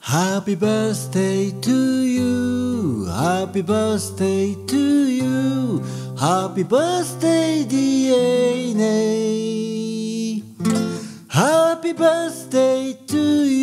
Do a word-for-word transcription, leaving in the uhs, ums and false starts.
Happy birthday to you, happy birthday to you, happy birthday D N A. Happy birthday to you.